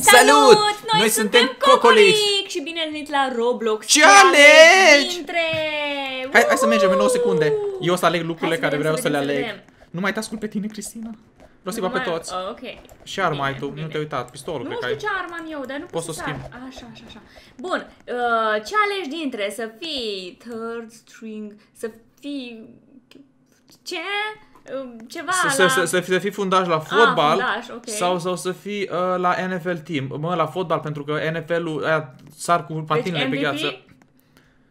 Salut! Noi suntem Cocolix și bine ai venit la Roblox. Ce alegi? Hai să mergem în 9 secunde. Eu o să aleg lucrurile care vreau să le aleg. Nu mai te ascult pe tine, Cristina. Vreau să-i bag pe toți. Și arma ai tu, nu te-ai uitat. Pistolul, cred că ai. Nu știu ce arma am eu, dar nu pot să schimb. Așa. Bun, ce alegi dintre să fii third string, să fii... ce? Ceva să fii fundaș la fotbal, okay. sau să fii la NFL team. Mă, la fotbal, pentru că NFL-ul sar cu patinile pe gheață.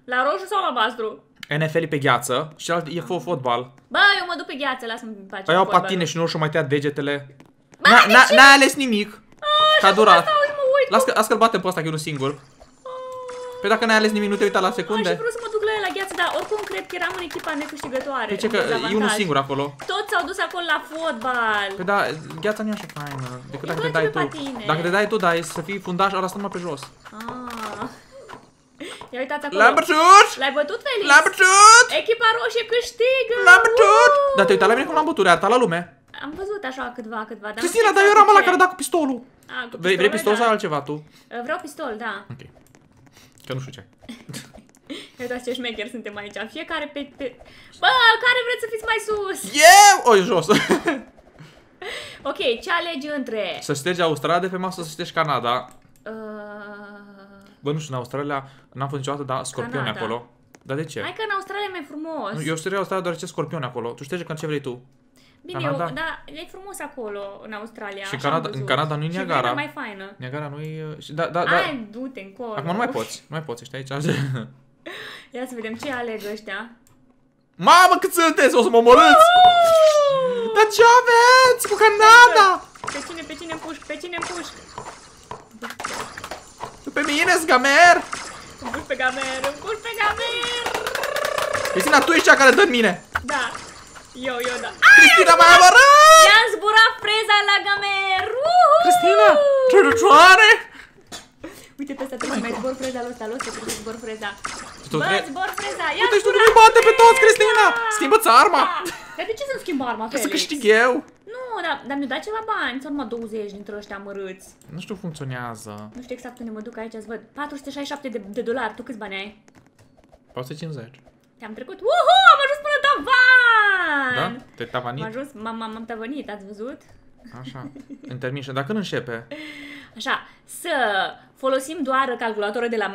La roșu sau la albastru? NFL e pe gheață și celălalt e fotbal. Bă, eu mă duc pe gheață, lasă-mi face fotbal. Iau patine și nu și-o mai tăia degetele. N-ai ales nimic. S-a durat. Lasă-l batem pe ăsta că e unul singur. Păi dacă n-ai ales nimic, nu te uita la secunde. Și vreau să mă duc la el la gheață, dar oricum cred că eram în echipa necâștigătoare. Deci că e unul singur acolo. Toți s-au dus acolo la fotbal. Păi da, gheața nu e așa faină decât dacă te dai tu. Dacă te dai tu, da, e să fii fundaș, ala stă numai pe jos. Ia uitați acolo. L-am bătut! L-ai bătut, Felix? L-am bătut! Echipa roșie câștigă! L-am bătut! Dar te uita la mine cum l-am bătut, arăta la lume. Am văzut așa câtva. Cristina, dar eu eram ăla care da cu pistolul. Vrei pistol sau altceva tu? Vreau pistol, da. Că nu știu ce. Uitați ce șmecheri suntem aici. Fiecare pe... Bă, care vreți să fiți mai sus? Eu! O, e jos. Ok, ce alegi între... Să ștergi Australia de pe masă, să ștergi Canada. Bă, nu știu, în Australia n-am fost niciodată, dar scorpioni acolo. Dar de ce? Hai că în Australia e mai frumos. Eu șterge Australia doar ce scorpioni acolo. Tu șterge când ce vrei tu. Bine, dar e frumos acolo, în Australia. Și în Canada nu-i Niagara. Și Niagara mai faină. Niagara nu-i... Ai, du-te încolo. Acum nu mai poți, ești aici. Ia să vedem ce aleg ăștia. Mamă, cât sunteți, o să mă omorâți! Dar ce aveți cu Canada? Pe cine împușc, Pe mine-s gamer! Împușc pe gamer! Cristina, tu ești cea care dă-n mine! Da. Eu, da. Cristina, m-a amărat! I-am zburat freza la gamer! Cristina, trăducioare! Uite pe ăsta, trebuie să mai zbor freza la ăsta, trebuie să zbor freza. Bă, zbor freza! Uite, și tu nu-i bate pe toți, Cristina! Schimbă-ți arma! Dar de ce să-mi schimb arma, Felix? Ca să câștig eu! Nu, dar mi-o dat ceva bani, sau numai 20 dintre ăștia amărâți. Nu știu, funcționează. Nu știu exact unde mă duc aici, îți văd. 467 de dolari, tu câți bani ai? 450. Te-am trecut. Uhu, am ajuns până tavan! Da? Te-ai tavanit? Am ajuns, m-am tavanit, ați văzut? Așa, intermișă. Dar când începe? Așa, să folosim doar calculatorul de la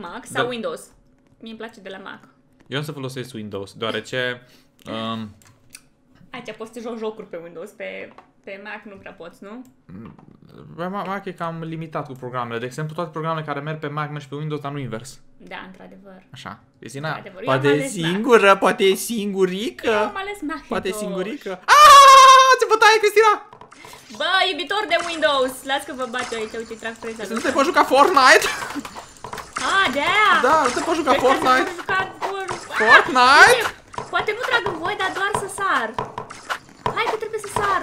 Mac sau Windows. Mie îmi place de la Mac. Eu am să folosesc Windows, deoarece... Aici poți să joci jocuri pe Windows, pe Mac nu prea poți, nu? Mac e cam limitat cu programele. De exemplu, toate programele care merg pe Mac merg și pe Windows, dar nu invers. Da, într-adevăr. Așa. Cristina, poate e singură, poate e singurică. Eu am ales Mac. Poate e singurică. Aaaa, ce bătaie, Cristina! Bă, iubitor de Windows, las că vă bate aici, uite, trag freza. Nu te poți juca Fortnite? Da, nu te poți juca Fortnite. Fortnite? Poate nu trag în voi, dar doar să sar. Hai că trebuie să sar.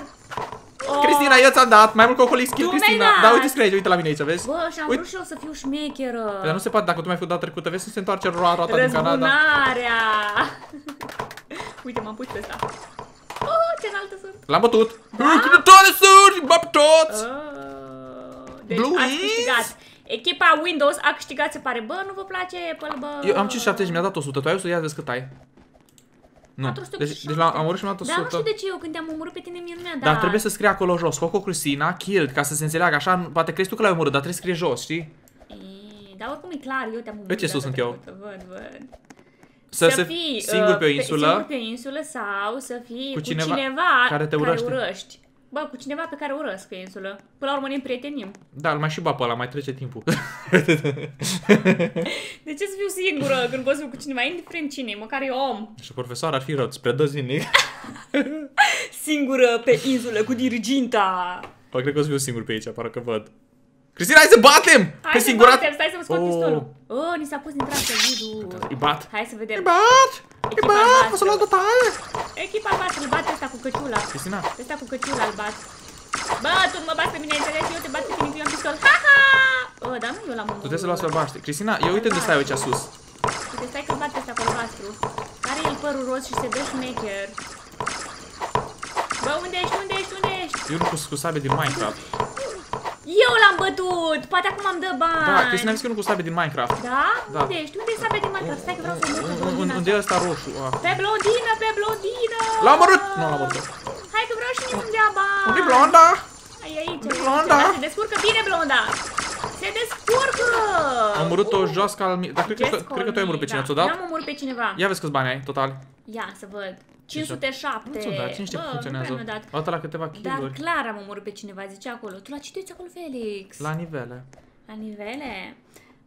Cristina, eu ți-am dat mai mult Cocolix skill, Cristina. Da, uite scratch, uite la mine aici, vezi? Bă, și am vrut și eu să fiu șmecheră. Dar nu se poate, dacă tu mai făcut data trecută, vezi, nu se întoarce roata din Canada. Răzbunarea! Uite, m-am pus pe ăsta. Oh, ce înaltă sunt! L-am bătut! Câte tare sunt! Bă, toți! Deci ați câștigat. Echipa Windows a câștigat, se pare. Bă, nu vă place Apple, bă? Eu am 570, mi-a dat 100. Tu ai 100, ia vezi cât ai. Nu, deci am omorât și mi-a dat 100. Dar nu știu de ce eu, când te-am omorât pe tine, mie nu mi-a dat. Dar trebuie să scrie acolo jos, Cocos Christina, killed, ca să se înțeleagă așa, poate crezi tu că l-ai omorât, dar trebuie să scrie jos, știi? Dar oricum e clar, eu te-am omorât. Pe ce sus sunt eu? Văd. Să fii singur pe o insulă. Singur pe insulă sau să fii cu cineva care te urăști. Bă, cu cineva pe care urăsc pe insulă. Până la urmă ne prietenim. Da, îl mai și bapă ăla, mai trece timpul. De ce să fiu singură când pot să fiu cu cineva? Indiferent cine, măcar e om. Și profesoara ar fi rău, îți predă zilnic. Singură pe insulă cu diriginta. Bă, cred că o să fiu singur pe aici, parcă văd. Cristina, hai să batem! Hai să batem, stai să-mi scot pistolul. Oh, ni s-a pus din trapă vidul. Îi bat. Hai să vedem. Îi bat! Echipa albastră. O să luați bătaie! Echipa albastră, îl bate ăsta cu căciula. Cristina? Ăsta cu căciula îl bat. Bă, tu nu mă bați pe mine, înțelegi? Eu te bat pe tine, că eu am pistol. Ha, ha! Dar nu eu l-am omorât. Tu trebuie să luați albastră. Cristina, eu uite unde stai eu aici sus. Uite, stai că îl bate ăsta cu albastru. Are el părul roz și se dă șmecher. Bă, unde ești? Eu nu cu sabie din Minecraft. Eu l-am bătut! Poate acum îmi dă bani! Da, Cristina am zis că nu cu sabie din Minecraft. Da? Da. Unde ești? Unde e sabia din Minecraft? Stai că vreau să mă unde e ăsta roșu? Pe blondină, pe blondină! La mărut! Nu, la mărut. Hai că vreau și mie să-mi dea bani! Unde e blonda? Ai aici, blonda! Se descurcă bine, blonda! Se descurcă! Am omorât-o jos ca al mie. Dar cred că tu ai omorât pe cineva, ți-o dat? N-am omorât pe cineva. Ia vezi câți bani ai, total. Ia să văd. 507. Nu ți-o dat, cine știe cum funcționează. O dată la câteva kill-uri. Dar clar am omorât pe cineva, zice acolo. Tu la ce duci acolo, Felix? La nivele. La nivele?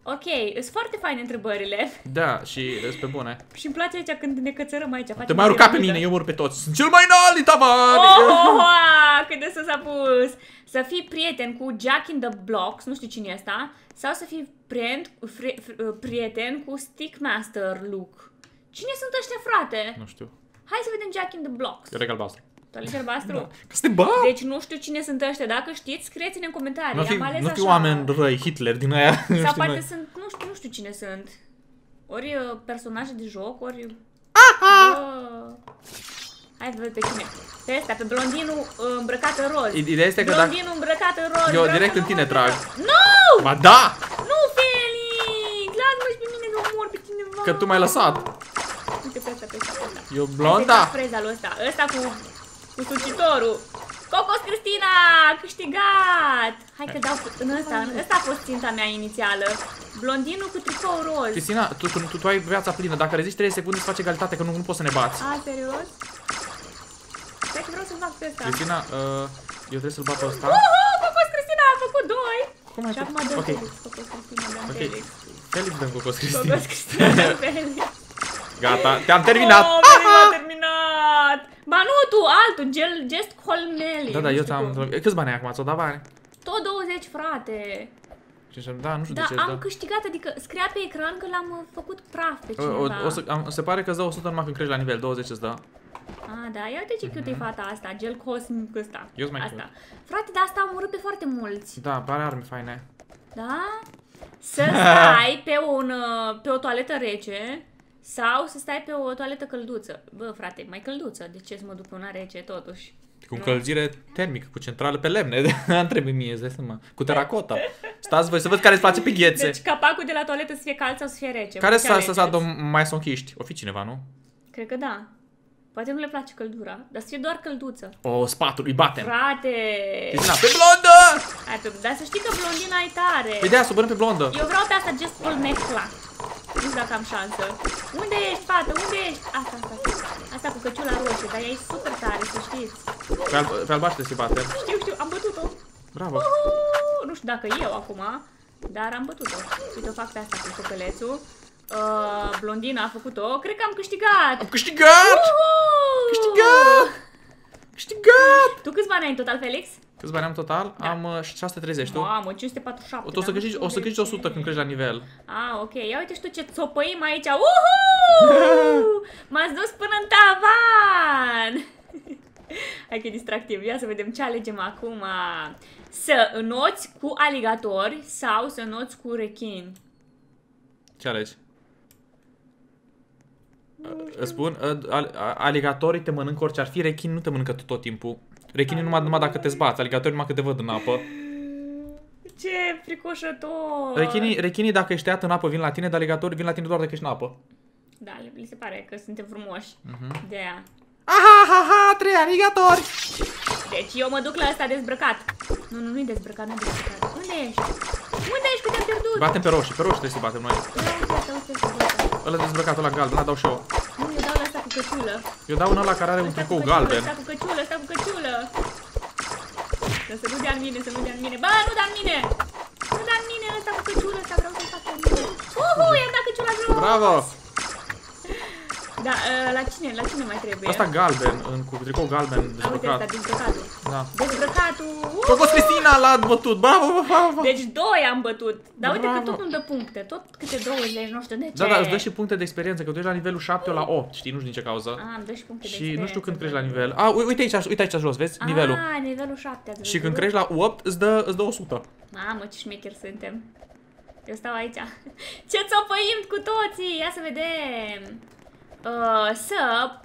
Ok, sunt foarte faine întrebările. Da, și sunt pe bune. Și îmi place aici când ne cățărăm aici. Te mai urca pe mine, eu omor pe toți. Sunt cel mai înalt, tavan! Oh, cât de sus s-a pus! Să fii prieten cu Jack in the Blocks, nu știu cine e asta, sau să fii prieten cu Stickmaster Luke. Cine sunt ăștia, frate? Nu știu. Hai să vedem Jack in the Blocks. Toalet albastru. Toalet albastru? Da. Că stai, bă! Deci nu știu cine sunt ăștia. Dacă știți, scrieți-ne în comentarii. Nu fi oameni răi, Hitler din aia. Sau poate sunt, nu știu cine sunt. Ori personaje de joc, ori... Hai să vedem pe cine. Pe ăsta, pe blondinul îmbrăcat în roz. Ideea este că blondinul îmbrăcat în roz. Eu direct în tine trag. Nu! Ba da! Nu, Felix! Lasă-mă și pe mine că omor pe cineva. Că tu m-ai lăsat. Uite pe asta, pe asta, pe asta. Eu blonda? Freza lui ăsta. Ăsta cu sucitorul. Cocos Christina! Câștigat! Hai că dau în ăsta. Ăsta a fost ținta mea inițială. Blondinul cu tricou roz. Christina, tu ai viața plină. Dacă reziști 3 secunde, îți face egalitate, că nu poți să ne bați. A, serios? Stai că vreau să-l fac pe ăsta. Christina, eu trebuie să-l bat pe ăsta. Uhu! Cocos Christina a făcut 2! Cum ai făcut? Ok. Cocos Christina, dăm Felix. Felix dăm Cocos Christina. Cocos Christina dăm Felix. Gata, te-am terminat! Oh, m-am terminat! Ba nu tu, altul, gest colmeli. Da, da, eu ți-am... Câți bani ai acum? Ți-o dat bani? Tot 20, frate! Da, nu știu de ce. Da, am câștigat, adică scria pe ecran că l-am făcut praf pe cineva. Se pare că îți dă 100 numai când crești la nivel, 20 îți dă. Ah, da, ia uite ce cute-i fata asta, gel cosmic ăsta. Eu-s mai cute. Frate, dar asta am urât pe foarte mulți. Da, pare arme faine. Da? Să stai pe o toaletă rece. Sau să stai pe o toaletă călduță. Bă, frate, mai călduță. De ce să mă duc pe una rece, totuși? Cu încălzire termică, cu centrală pe lemne. Am trebuie mie, îți dai seama. Cu teracota. Stați voi să văd care îți place pe ghețe. Deci capacul de la toaletă să fie cald sau să fie rece. Care să mai sunt chiști? O fi cineva, nu? Cred că da. Poate nu le place căldura, dar să fie doar călduță. O, spatul, îi batem. Frate! Cristina, pe blondă! Atunci, dar să știi că blondina e tare. Ideea, să o bărăm pe blondă. Eu vreau pe asta gest colmecla. Nu știu dacă am șansă. Unde ești, fată? Unde ești? Asta cu căciula roșie, dar ea e super tare, să știți. Pe albaștri se bate. Știu, am bătut-o. Bravo. Nu știu dacă eu acum, dar am bătut-o. Uite, o fac pe asta cu copelețul. Blondina a făcut-o. Cred că am câștigat! Am câștigat! Câștigat! Câștigat! Tu câți bani ai în total, Felix? Câți bani am total? Da. Am 630, tu? Mamă, 547. O să câștigi 100 când crești la nivel. Ah, ok. Ia uite și tu ce țopăim aici. Uhu! M-ați dus până în tavan! Hai că e distractiv. Ia să vedem ce alegem acum. Să înnoți cu aligatori sau să înnoți cu rechin. Ce alegi? Îți spun, aligatorii te mănâncă orice ar fi, rechin nu te mănâncă tot timpul. Rechinii numai dacă te zbați, aligatorii numai că te văd în apă. Ce fricoșător! Rechinii dacă ești tăiat în apă vin la tine, dar aligatorii vin la tine doar dacă ești în apă. Da, li se pare că suntem frumoși de aia. Aha, ha, ha, 3 aligatori! Deci eu mă duc la ăsta dezbrăcat. Nu, nu, nu-i dezbrăcat, nu-i dezbrăcat. Unde ești? Unde ești că te-am pierdut? Batem pe roșii trebuie să-i batem noi. Ăla dezbrăcat, ăla galben, ăla dau și eu. Nu, eu dau la asta cu căciulă. Eu dau un ăla care are un tricou galben. Asta cu căciulă, asta cu căciulă. Să nu dea în mine, să nu dea în mine. Bă, nu dea în mine! Nu dea în mine, ăsta cu căciulă, ăsta vreau să-i fac pe mine. Uhu, i-am dat căciula jos! Bravo! Da, la cine mai trebuie? Asta galben, cu tricou galben dezbrăcat. Uite, dezbrăcatul. Da. Dezbrăcatul. Cocos Christina l-a bătut. Bravo, bravo. Deci 2 am bătut. Dar uite că tot nu dă puncte, tot câte 20, nu știu de ce. Da, da, îți dă și puncte de experiență, că tu ești la nivelul 7 la 8, știi, nu știu din ce cauză. Ah, îmi dă și puncte de experiență. Și nu știu când crești la nivel. A, uite aici jos, vezi? Nivelul. Ah, nivelul 7. Și când crești la 8, îți dă 100. Mamă, ce șmecheri suntem. Eu stau aici. Ce țopăim cu toții. Ia să vedem. Să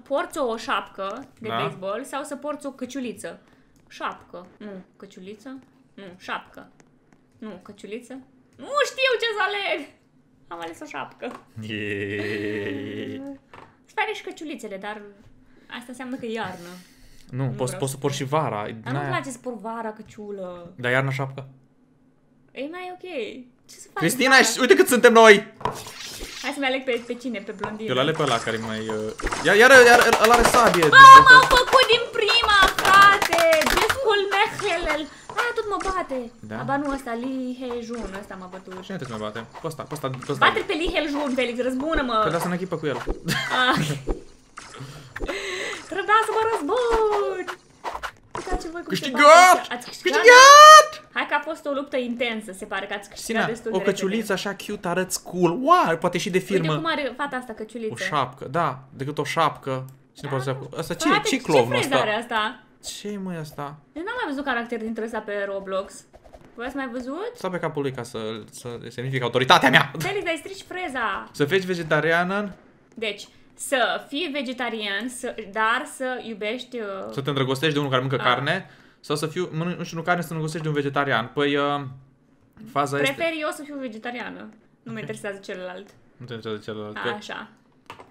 porți o șapcă de baseball sau să porți o căciuliță. Șapcă. Nu, căciuliță? Nu, șapcă. Nu, căciuliță? Nu știu ce să aleg! Am ales o șapcă. Îți pare și căciulițele, dar asta înseamnă că e iarnă. Nu, poți să por și vara. Dar nu-mi place să por vara căciulă. Dar iarna șapcă? E mai ok. Ce să faci? Cristina, uite cât suntem noi! Hai să-mi aleg pe cine? Pe blondină. Eu l-aleg pe ăla care mai... Iar ăla are sabie. Bă, m-au făcut din prima, frate! Gescul mehelel! A, tot mă bate! Da? Aba nu, ăsta, Li Hei Jun, ăsta m-a bătut. Cine trebuie să mă bate? Pe ăsta, bate-l pe Li Hei Jun, Felix, răzbună-mă! Trebuia să ne echipă cu el. Trebuia să mă răzbun! Uitați voi cum câștigat! Ați câștigat! Hai că a fost o luptă intensă, se pare că ați câștigat destul de repede. O căciuliță așa cute, arăți cool, wow, poate și de firmă. Uite cum are fata asta căciuliță. O șapcă, da, decât o șapcă. Cine poate să... Asta ce e? Ce clovnul ăsta? Ce freză are asta? Ce-i măi asta? Eu n-am mai văzut caracter dintre ăsta pe Roblox. Voi ați mai văzut? Sta pe capul lui ca să semnifică autoritatea mea. Felix, dar-i strici freza. Să fii vegetariană? Deci, să fii vegetarian, dar să iubești... Să te îndrăgostești de unul care mănâncă carne. Sau să fiu, nu știu, care să nu găsești de un vegetarian. Păi, faza este... Prefer eu să fiu vegetariană. Nu mă interesează celălalt. Nu te interesează celălalt. Așa.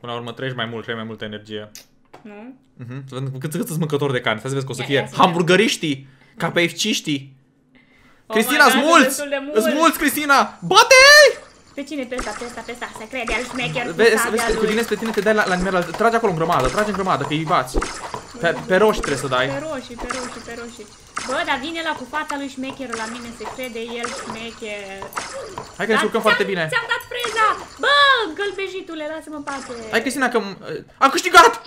Până la urmă treci mai mult, treci mai multă energie. Nu? Cât sunt mâncători de carne. Stai să vezi că o să fie hamburgeriștii, KFC-știi. Cristina, îți mulți! Îți mulți, Cristina! Bate-i! Pe cine? Pe ăsta, pe ăsta. Se crede al șmecher cu sabia lui. Cu tine spre tine te dai la nivel. Trage acolo în grămadă, trage în grămadă, că-i bați. Pe roșii trebuie să dai. Pe roșii. Bă, dar vine la cu fața lui șmecherul la mine, se crede el șmecher. Hai că ne jucăm foarte bine. Ți-am dat freza! Bă, gălbejitule, lasă-mă în pace. Hai, Cristina, că am câștigat!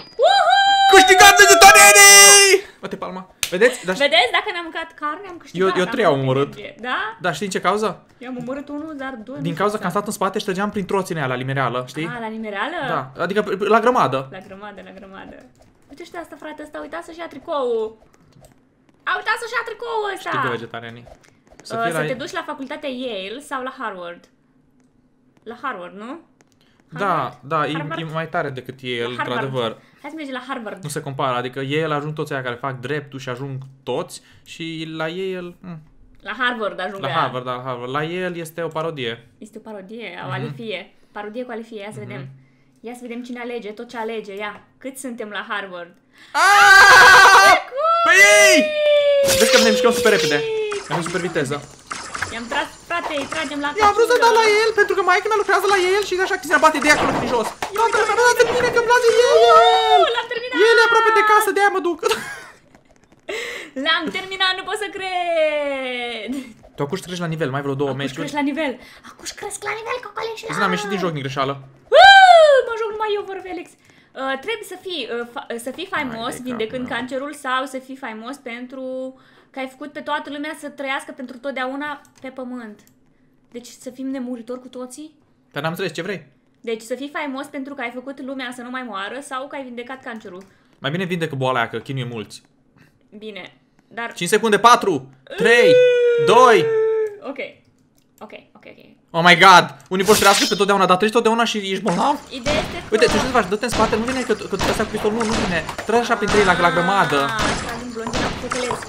Câștigat vegetarianii! Uite palma. Vedeți? Vedeți? Dacă ne-am mâncat carne, am câștigat. Eu 3 am omorât. Da? Da, știi din ce cauză? Eu am omorât unul, dar 2. Din cauza că am stat în spate și trăgeam prin troținea la limereală, știi? Ah, la limereală? Da, adică la grămadă. La grămadă. Uite asta, frate, ăsta a uitat să-și ia tricoul. A uitat să-și ia tricoul ăsta! Știi pe vegetarianii. Să te duci la facultatea Yale sau la Harvard. La Harvard, nu? Harvard? Da, e mai tare decât Yale, într-adevăr. Hai să mergem la Harvard. Nu se compară, adică Yale ajung toți aia care fac dreptul și ajung toți și la Yale... La Harvard ajung. La Harvard, da, la Harvard. La Yale este o parodie. Este o parodie, o alifie. Parodie cu alifie, ia să vedem. Ia să vedem cine alege, tot ce alege, ia. Cât suntem la Harvard? Aaaaaaah! Pe ei! Vezi că ne mișcăm super repede. Am super viteză. I-am tras, frate, îi tragem la... Eu am vrut să dau la el, pentru că maică mea lucrează la el și așa Cristina bate de acolo prin jos. Toată lumea, da, de bine că îmi place el! L-am terminat! El e aproape de casă, de-aia mă duc. L-am terminat, nu pot să cred! Tu acuși crești la nivel, mai vreo 2 meciuri. Acuși crești la nivel. Acuși cresc la nivel, Cocolix și la... Cristina, am ieșit din joc din greșeală. Mă joc numai eu, vor Felix. Trebuie să fii faimos vindecând cancerul sau să fii faimos pentru că ai făcut pe toată lumea să trăiască pentru totdeauna pe pământ. Deci să fim nemuritori cu toții? Dar n-am înțeles ce vrei. Deci să fii faimos pentru că ai făcut lumea să nu mai moară sau că ai vindecat cancerul. Mai bine vindecă boala aia, că chinuie mulți. Bine, dar... 5 secunde, 4, 3, 2... Ok. Ok. Oh my god! Unii vor să trăiască pe totdeauna, dar treci totdeauna și ești bolnav? Ideea este că... Uite, ce să faci? Dă-te în spate, nu vine că ăsta cu pistolul, nu vine. Trăi așa prin 3 la grămadă. Aaa, blondina cu păcăleți.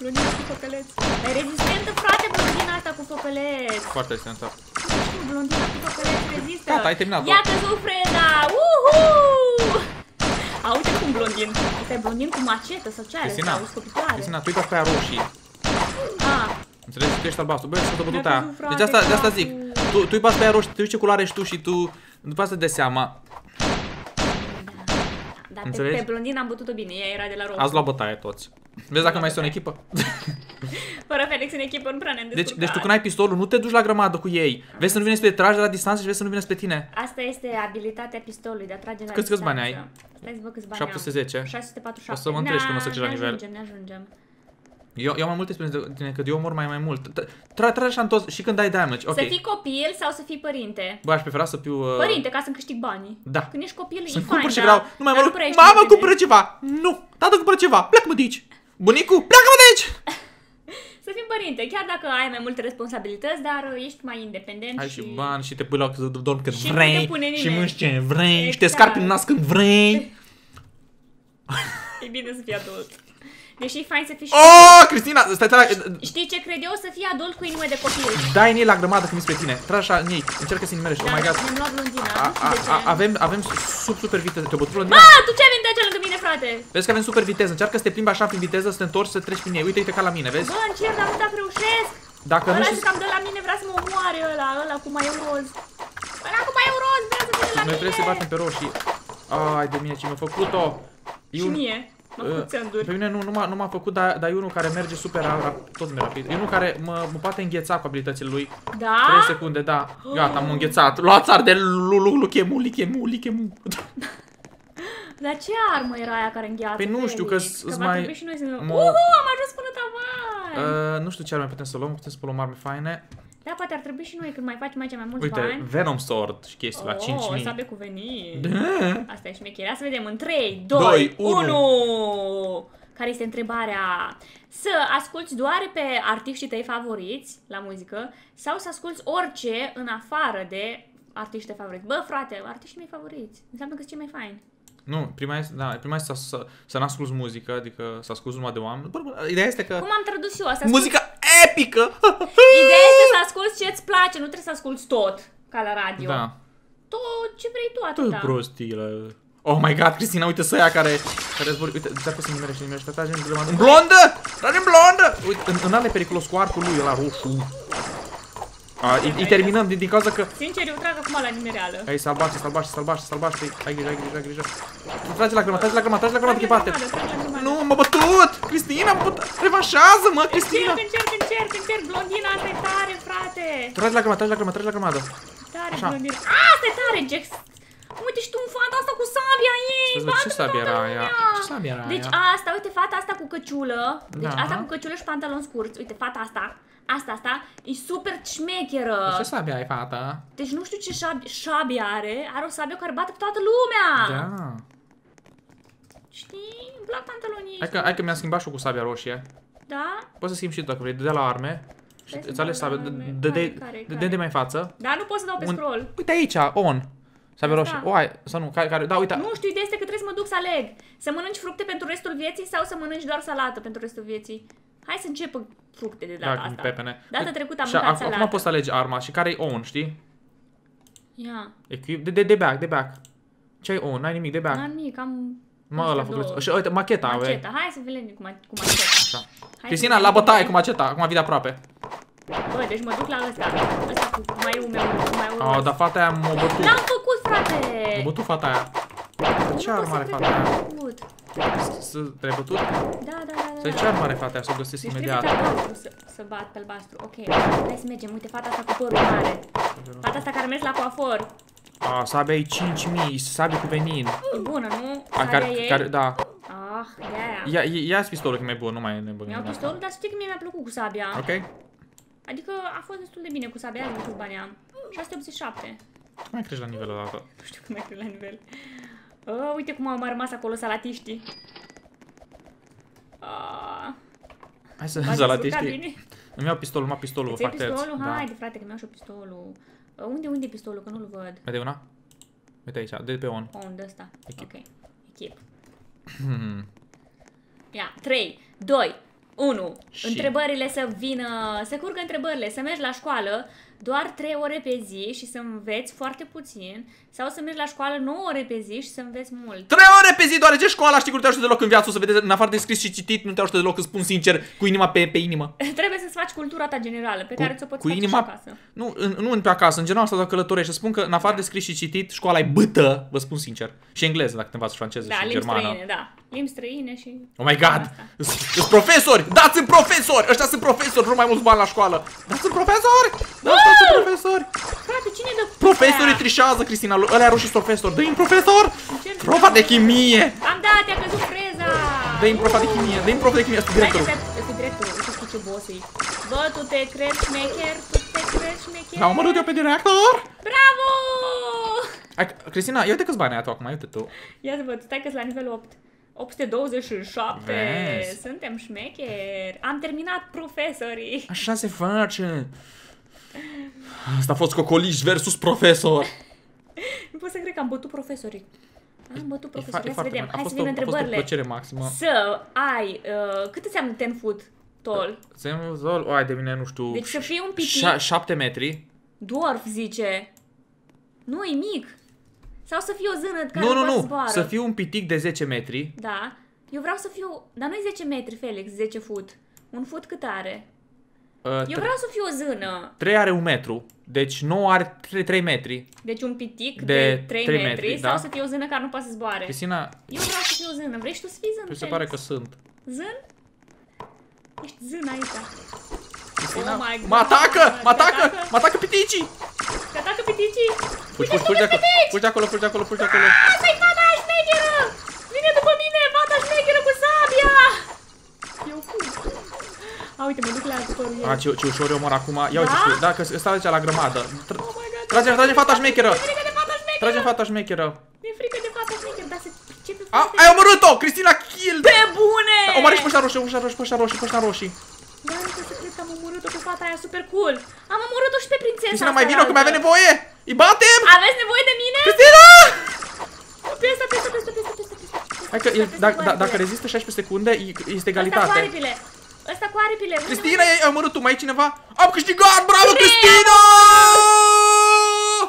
Blondina cu păcăleți. E rezistentă, frate, blondina asta cu păcăleți. Foarte rezistentă. Blondina cu păcăleți rezistă. Gata, ai terminat. Ia căzut freza! Au, uite cum blondin. Uite, blondin cu macetă sau ce are? Sau scopitoare. Cristina, tu uita pe aia roșii. Înțelegi? Tu ești albastru. Băi, s-a dobădut aia. Deci de asta zic. Tu îi bați pe aia roșii, te uiți ce culoare ești tu și tu... După asta te dai seama. Dar pe blondina am bătut-o bine, ea era de la roșii. Ați luat bătaie toți. Vezi dacă mai este în echipă? Fără Felix în echipă, nu prea ne-am descurcat. Deci tu când ai pistolul, nu te duci la grămadă cu ei. Vezi să nu vine spre tragi de la distanță și vezi să nu vine spre tine. Asta este abilitatea pistolului, de a trage la distanță. Câți bani ai? Stai-ți, bă, câți bani am? 710. 647. O să mă întrebi când o să treci la nivel. Eu am mai multe experiențe de tine, că eu mor mai mult. Trage așa în toți și când dai damage, ok. Să fii copil sau să fii părinte? Bă, aș prefera să fiu... Părinte, ca să-mi câștig banii. Da. Când ești copil, e fain, da? Nu mai mă rog, mama cumpără ceva! Nu! Tata cumpără ceva! Pleacă-mă de aici! Bunicu, pleacă-mă de aici! Să fii părinte, chiar dacă ai mai multe responsabilități, dar ești mai independent. Ai și bani și te pui la dorm când vrei și mânci ce vrei și te scarpi în nas când vrei. E bine să fii adult. Deși fain să fii și... Oh, Cristina, stai, știi ce cred eu? Să fii adult cu inime de copil. Dai în ei la grămadă când spre tine. Tragi așa în ei. Încearcă să-i nimerești. Oh my god. Mi-am luat blondina. Avem super viteză. Te-o bătut blondina? Ma, tu ce avem de aici lângă mine, frate? Vezi că avem super viteză. Încearcă să te plimbi așa prin viteză, să te întorci, să treci prin ei. Uite, uite ca la mine, vezi? Bă, încerc, dar nu te reușesc. Dacă nu știi... cam de la mine, vrea să mă omoare ăla cu mai roz. Ăla cu mai roz, vrea să vină la mine. Noi trebuie să batem pe roșii. Ai de mine, ce mi-a făcut-o? Și mie. Pe mine nu m-a făcut, dar e unul care merge super rapid, tot merge rapid. E unul care mă poate îngheța cu abilitățile lui. Da? 3 secunde, da. Gata, m-am înghețat. Luați arde, Li Hei Jun. Dar ce armă era aia care îngheață? Păi nu știu, că mai... Uhu, am ajuns până tavan! Nu știu ce arme putem să luăm, putem să luăm arme faine. Da, poate ar trebui și noi când mai facem aici mai mulți bani. Uite, Venom Sword și chestii la 5.000. O, sabie cu venit. Asta e șmecherea. Să vedem în 3, 2, 1. Care este întrebarea? Să asculți doar pe artiștii tăi favoriți la muzică sau să asculți orice în afară de artiștii favoriți? Bă, frate, artiștii mei favoriți. Înseamnă că-s cei mai faini. Nu, prima este să n-asculți muzică, adică să asculți numai de oameni. Ideea este că... Cum am tradus eu asta? Muzica epică! Ideea este să asculți ce-ți place, nu trebuie să asculți tot, ca la radio. Da. Tot ce vrei tu, atâta. Tot prostile. Oh my god, Cristina, uite să aia care zbori. Uite, dacă se nimerește, trage în blondă. În blondă! Trage în blondă! Uite, în ale periculos cu arcul lui, ăla roșu. Îi terminăm din cauza că... Sincer, eu trag acum la nimereală. Hai, salbaște, ai grijă. Trage la grămadă, că e parte. Nu, m-a bătut! Cristina, m-a bătut! Revanșează-mă, Cristina! Încerc, blondina asta e tare, frate! Trage la grămadă. Tare, blondina. Asta e tare, Jax! Uite și tu, fata asta cu sabia ei! Ce sabia era aia? Deci asta, uite, fata asta cu căciulă. Deci asta cu căciulă și pantaloni scurți. Uite, fata asta. Asta e super șmecheră. Ce sabia ai, fata? Deci nu știu ce sabia are. Are o sabie care bate pe toată lumea. Da. Știi? Îmi plac pantalonii. Hai că mi-am schimbat și eu cu sabia roșie. Da? Poți să schimbi și tu dacă vrei. De la arme. Îți alegi sabia. De mai în față. Da, nu poți să dau pe scroll. Uite aici, on. Sabia roșie. Oai, sau nu, care, da, uite. Nu știu, ideea este că trebuie să mă duc să aleg. Să mănânci fructe pentru restul vieții sau să mănânci doar salată pentru restul vieții. Hai să începem fructe de data asta. Pepene. Data trecută am mâncat salată. Acum poți să alegi arma și care-i own, știi? Ia. De back. Ce-ai own? N-ai nimic, de back. N-am nimic, am... Mă, l-a făcut. Și uite, macheta. Macheta, hai să vedem cu macheta. Așa. Cristina, la bătaie cu macheta, acum vii de aproape. Bă, deci mă duc la ăsta. Ăsta cu mai umeu. Au, dar fata aia m-a bătut. N-am făcut, frate! M-a bătut fata aia. Ce armă are fata aia? Te-ai bătut? Da. Să-i ce armă are fata aia, s-o găsesc imediat. Deci trebuie să bat pe albastru, ok. Hai să mergem, uite, fata asta cu părul mare. Fata asta care merge la coafor. A, sabia e 5.000, sabia cu venin. E bună, nu? Sabia e? Da. Ah, de-aia. Ia-ți pistolul că e mai bun, nu mai ne băgăm. Ia-o pistolul, dar știi că mie mi-a plăcut cu sabia. Ok. Adică a fost destul de bine cu sabia, azi nu banii am. 687. Tu mai crești la nivelul ăla? Nu știu cum mai crești la nivel. Uite cum am rămas acolo salatiștii. Hai să salatiștii. Îmi iau pistolul, mă pistolul, vă fac terț. Haide, frate, că mi-au și pistolul. Unde e pistolul, că nu-l văd? Uite una? Uite aici, de pe on. On, de ăsta. Ok, echip. Ia, 3, 2, 1. Întrebările să vină, să curgă întrebările, să mergi la școală doar 3 ore pe zi și să înveți foarte puțin sau să mergi la școală 9 ore pe zi și să înveți mult. 3 ore pe zi doar, ce școala, știi că nu te ajută deloc în viață, o să vedeți, în afară de scris și citit, nu te ajută deloc, îți spun sincer, cu inima pe inimă. Trebuie să-ți faci cultura ta generală, pe care ți-o poți face și acasă. Nu pe acasă, în general asta dacă călătorești, spun că în afară de scris și citit, școala e bâtă, vă spun sincer. Și engleză, dacă te învață franceză și germană. Da, limbi străine, da. Limbi străine și... Oh my god! Sunt profesori! Dați-mi profesori! Ăștia sunt profesori, nu mai mulți bani la școală. Dați-mi profesori! Profesori! Frate, cine dă? Profesorii trișează, Cristina, ăla roșii sunt profesori. Dă-i un profesor! Profa de chimie! Am dat, i-a căzut freza! Dă-i un profa de chimie, dă-i un profa de chimie, asta directorul. Asta directorul, nu știu ce boss-i. Bă, tu te crezi șmecher, L-am omorât eu pe director! Bravo! Cristina, ia uite câți bani ai tu acum, ia uite tu. Ia să văd, stai că-s la nivelul 8. 827! Suntem șmecheri! Am terminat profesorii! Așa se face! Asta a fost Cocolix versus profesor. Nu pot să cred că am bătut profesorii. Am bătut profesor, hai să vedem, hai să vedem întrebările. A fost o plăcere maximă. Să ai, cât înseamnă 10 foot tall? 10 foot tall? O, ai de mine, nu știu. Deci să fii un pitic. 7 metri. Dwarf zice. Nu, e mic. Sau să fii o zână care nu zboară. Să fiu un pitic de 10 metri. Da. Eu vreau să fiu, dar nu 10 metri, Felix, 10 foot. Un foot cât are? Eu vreau să fiu o zână. 3 are 1 metru, deci 9 are 3 metri. Deci un pitic de 3 metri, sau da? Să fie o zână care nu poate să zboare. Cristina, eu vreau să fiu o zână. Vrei și tu să fii zână? Mi se pare că sunt. Zân? Ești zână aici. Cristina, oh mă atacă! Mă atacă! Mă atacă piticii! Mă atacă piticii! Fugi de acolo, fugi de acolo, fugi de acolo. Asta-i fata șmecheră! Vine după mine, fata șmecheră cu sabia! Eu fug. A, uite, mă duc la ajutorul ei. A, ce ușor eu mor acum. Ia uite, da? Dacă ăsta aici la grămadă. Trage-mi fata șmecheră! Trage-mi fata șmecheră! Mi-e frică de fata șmecheră, dar ce pe fata? Ai omorât-o! Cristina, kill! Pe bune! Omorâși păștia roșii, păștia roșii. Da, nu știu, cred că am omorât-o pe fata aia super cool. Am omorât-o și pe prințesa. Cristina, mai vină că mai avem nevoie! Îi batem! Aveți nevoie de mine? Cristina! Hai că dacă rezistă 16 secunde, este egalitate. Asta cu aripile. Cristina, ai omorât tu, mai e cineva? Am câștigat, bravo Cristina!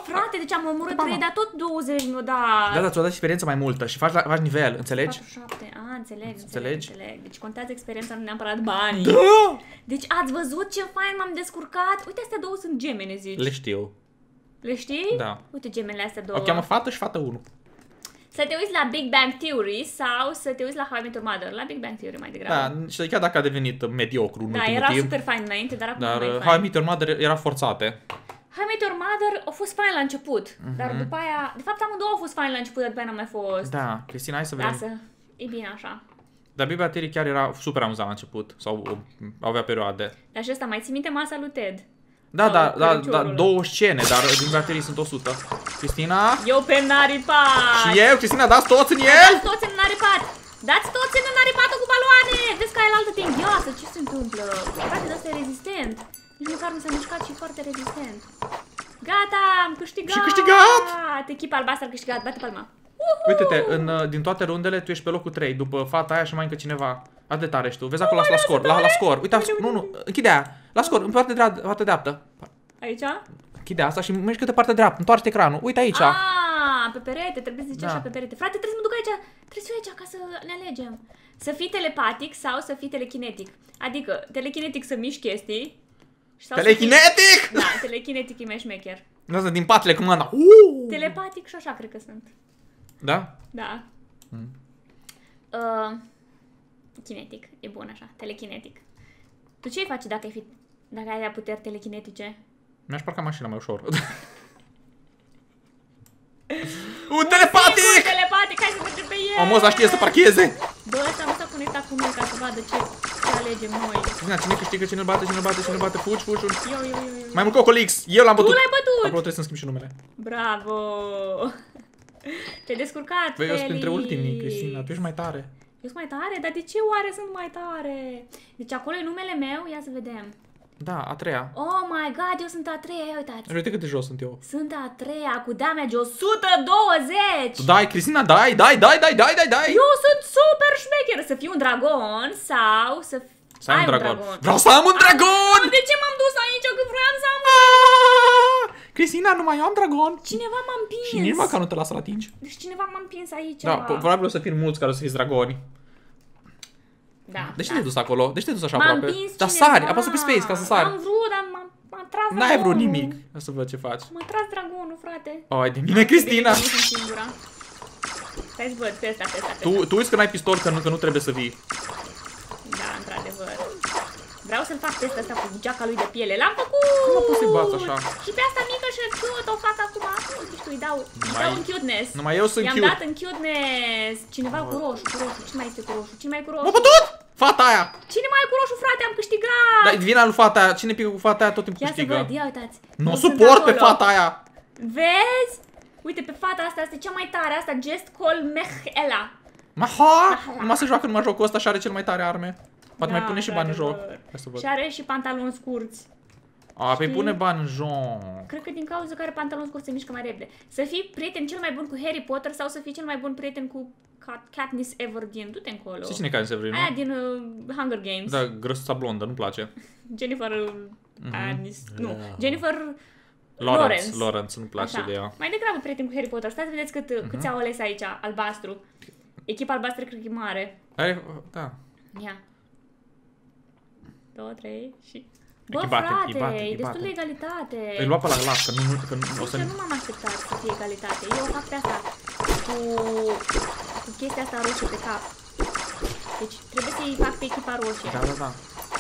Frate, deci am omorât 3, dar tot 20 nu da. Da, ți-o dat experiență mai multă și faci nivel, înțelegi? 47, a, înțeleg. Deci contează experiența, nu neapărat banii. Da! Deci ați văzut ce fain m-am descurcat? Uite, astea două sunt gemene, zici. Le știu. Le știi? Da. Uite gemenele astea două. O cheamă fată și fată 1. Să te uiți la Big Bang Theory sau să te uiți la How I Met Your Mother. La Big Bang Theory mai degrabă. Da, și chiar dacă a devenit mediocru în ultimul timp. Da, era super fain înainte, dar acum nu mai fain. How I Met Your Mother era forțate. How I Met Your Mother a fost fain la început, dar după aia... De fapt, amândouă au fost fain la început, dar după aia n-a mai fost. Da, Cristina, hai să vedem. Lasă, e bine așa. Dar Big Bang Theory chiar era super amuzant la început, sau avea perioade. Dar și ăsta, mai ții minte masa lui Ted? Da, da, două scene, dar din baterii sunt 100. Cristina? Eu pe naripat! Și eu, Cristina, dați toți în el? Dați toți în naripat! Dați toți în naripatul cu baloane! Vezi că ai la altă tenghioasă, ce se întâmplă? Frate, de asta e rezistent. Nici măcar nu s-a mișcat și foarte rezistent. Gata, am câștigat! Și câștigat! Echipa albastră a câștigat, bate palma. Uite-te, din toate rundele tu ești pe locul 3, după fata aia și mai încă cineva. Atât de tare ești tu. Vezi acolo la scor, la scor. Uite, nu, închide aia. La scor, în partea dreaptă. Aici? Închide asta și mergi câte partea dreaptă, întoarce ecranul. Uite aici. Pe perete, trebuie să zici așa pe perete. Frate, trebuie să mă duc aici. Trebuie să fiu aici ca să ne alegem. Să fii telepatic sau să fii telekinetic. Adică, telekinetic să miști chestii. Telekinetic? Da, telekinetic e mai șmecher. Lasă din patele comanda. Telepatic și așa cred că sunt. Da? Da. Kinetic, e bun așa, telekinetic. Tu ce-i faci dacă ai avea puteri telekinetice? Mi-aș parca mașina mai ușor. Un telepatic! Telepatic, hai să mergem pe el! Omoza știe să parcheze! Bă, ăsta nu s-a conectat cu noi ca să vadă ce alegem noi. Cristina, cine câștigă, cine-l bate, cine-l bate, fugi. Eu. Mai mult Cocolix, eu l-am bătut! Tu l-ai bătut! Acolo trebuie să-mi schimb și numele. Bravo! Te-ai descurcat, Felix! Băi, eu sunt între ultimii, Cristina, tu ești mai tare. Eu sunt mai tare? Dar de ce oare sunt mai tare? Deci acolo e numele meu? Ia să vedem. Da, a treia. Oh my god, eu sunt a treia, ia uitați. Uite cât de jos sunt eu. Sunt a treia cu damage 120. Tu dai, Cristina, dai. Eu sunt super șmecheră. Să fiu un dragon sau să... Să ai un dragon. Vreau să am un dragon! De ce m-am dus aici? Că vroiam să am un dragon! Cristina, nu mai am dragon! Cineva m-a împins! Și nici măcar nu te lasă să-l atingi. Deci cineva m-a împins aici. Da, probabil o să fim mulți care o să fiți dragoni. Da. De ce te-ai dus acolo? De ce te-ai dus așa aproape? M-a împins cineva! Dar sari! Apasă pe space ca să sari! Am vrut, dar m-a tras dragonul! N-ai vrut nimic! O să văd ce faci. M-a tras dragonul, frate! Ai de mine, Cristina! Stai să văd, pe ăsta. Tu uiți că n-ai pistol, că nu trebuie să vii. Vreau să-l fac testul ăsta cu geaca lui de piele. L-am făcut! Cum a pus să-i bați așa? Și pe asta mică și cute o fac acum. Nu știu, îi dau în cuteness. Numai eu sunt cute. I-am dat în cuteness. Cineva cu roșu, Cine mai este cu roșu? Cine mai e cu roșu? M-a bătut! Fata aia! Cine mai e cu roșu, frate? Am câștigat! Dar vina lui fata aia. Cine pică cu fata aia tot timpul câștigă. Ia să văd, ia uitați. Nu suport pe fata aia! Vezi? Uite, pe fata asta este cea mai tare. Asta gest col mehela. Maha! Numai se joacă numai jocul ăsta și are cel mai tare arme. Poate mai pune și bani în joc. Și are și pantaloni scurți. A, pe pune bani în joc. Cred că din cauza că are pantaloni scurți se mișcă mai repede. Să fii prieten cel mai bun cu Harry Potter sau să fii cel mai bun prieten cu Katniss Everdeen. Du-te încolo. Știi cine e Katniss Everdeen? Aia din Hunger Games. Da, grăsuța blondă, nu-mi place. Jennifer... Nu, Jennifer... Lawrence, nu-mi place de ea. Mai degrabă prieten cu Harry Potter. Stați, vedeți câți au ales aici, albastru. Echipa albastră cred că e mare. Are, da. Ia. 2, 3 și... Bă, frate, e destul de egalitate. Îi lua pe la glas, că nu o să... Nu m-am așteptat să fie egalitate. Eu fac pe asta cu chestia asta roșie pe cap. Deci trebuie să-i fac pe echipa roșie. Da, da, da.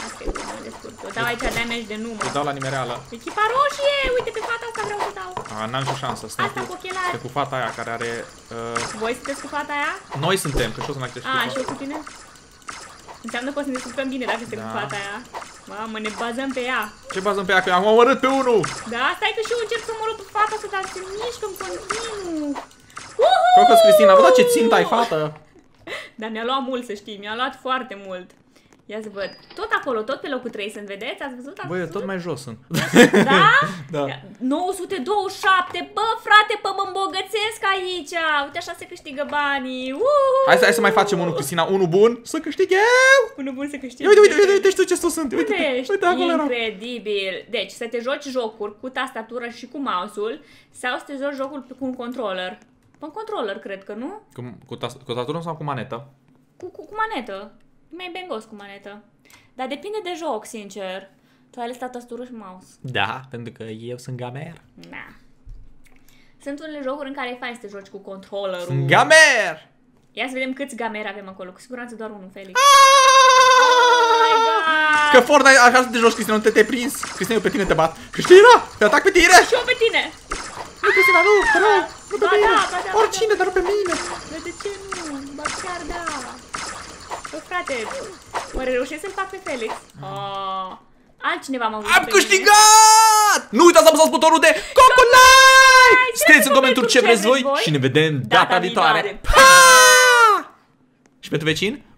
Asta e bună, descurc. Eu dau aici damage de număr. Eu dau la nimereală. Echipa roșie! Uite, pe fata asta vreau să dau. A, n-am nicio șansă. Asta cu ochelari. Cu fata aia care are... Voi sunteți cu fata aia? Noi suntem, că și o să n-ai creștit. A, și eu cu tine? Înseamnă că o să ne descurcăm bine dacă suntem cu fata aia. Mamă, ne bazăm pe ea. Ce bazăm pe ea? Că am omorât pe unul. Da, stai că și eu încerc să omorât pe fata asta, dar se mișcă în continuu. Cocos Christina, vă da ce țintă ai, fată. Dar mi-a luat mult, să știi, mi-a luat foarte mult. Ia să văd. Tot acolo, tot pe locul 3 sunt, vedeți? Ați văzut? Băi, eu tot mai jos sunt. Da? Da. 927, bă, frate, pă, mă îmbogățesc aici. Uite, așa se câștigă banii. Hai să mai facem unul, Cristina, unul bun să câștig eu. Unul bun să câștig. Uite, știu ce sunt. Uite, acolo era. Incredibil. Deci, să te joci jocuri cu tastatură și cu mouse-ul sau să te joci jocuri cu un controller. Pe un controller, cred că, nu? Cu tastatură sau cu manetă? Cu manetă. Mai bengos cu manetă. Dar depinde de joc, sincer. Tu ai ales tastatură și mouse. Da, pentru că eu sunt gamer. Da. Sunt unele jocuri în care e fain să te joci cu controllerul. Sunt gamer! Ia să vedem câți gameri avem acolo. Cu siguranță doar unul, Felix. Că Fortnite, așa să te joci, Cristina, nu te-ai prins. Cristina, eu pe tine te bat. Cristina, te atac pe tine! Și eu pe tine! Nu, Cristina, nu pe mine! Oricine, dar nu pe mine! De ce nu? Ba chiar da! Bă, frate, mă reușesc să-l fac pe Felix. Altcineva m-a văzut. Am câștigat! Nu uitați să apăsați butonul de Cocolix! Scrieți în comentariu ce vreți voi și ne vedem data viitoare. Pa! Și pentru vecini?